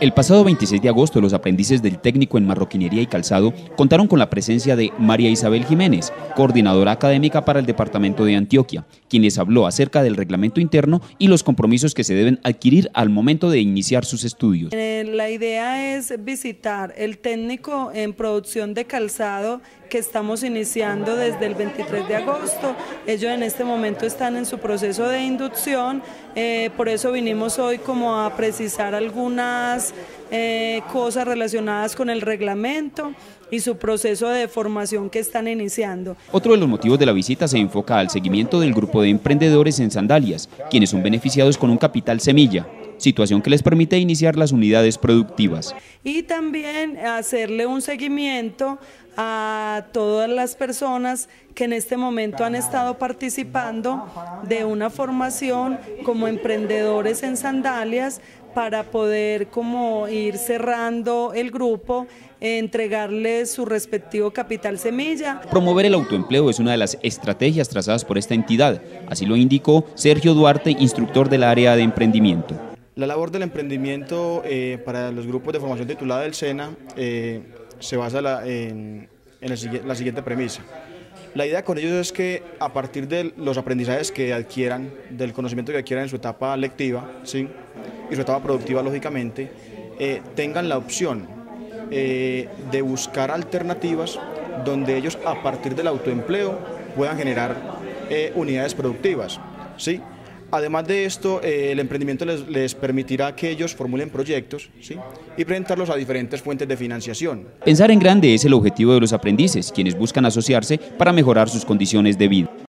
El pasado 26 de agosto, los aprendices del técnico en marroquinería y calzado contaron con la presencia de María Isabel Jiménez, coordinadora académica para el Departamento de Antioquia, quien les habló acerca del reglamento interno y los compromisos que se deben adquirir al momento de iniciar sus estudios. La idea es visitar el técnico en producción de calzado que estamos iniciando desde el 23 de agosto. Ellos en este momento están en su proceso de inducción, por eso vinimos hoy como a precisar algunas cosas relacionadas con el reglamento y su proceso de formación que están iniciando. Otro de los motivos de la visita se enfoca al seguimiento del grupo de emprendedores en sandalias, quienes son beneficiados con un capital semilla, situación que les permite iniciar las unidades productivas. Y también hacerle un seguimiento a todas las personas que en este momento han estado participando de una formación como emprendedores en sandalias, para poder como ir cerrando el grupo, entregarles su respectivo capital semilla. Promover el autoempleo es una de las estrategias trazadas por esta entidad, así lo indicó Sergio Duarte, instructor del área de emprendimiento. La labor del emprendimiento para los grupos de formación titulada del SENA se basa en la siguiente premisa. La idea con ellos es que a partir de los aprendizajes que adquieran, del conocimiento que adquieran en su etapa lectiva, ¿sí?, y su etapa productiva, lógicamente, tengan la opción de buscar alternativas donde ellos a partir del autoempleo puedan generar unidades productivas, ¿sí? Además de esto, el emprendimiento les permitirá que ellos formulen proyectos, ¿sí?, y presentarlos a diferentes fuentes de financiación. Pensar en grande es el objetivo de los aprendices, quienes buscan asociarse para mejorar sus condiciones de vida.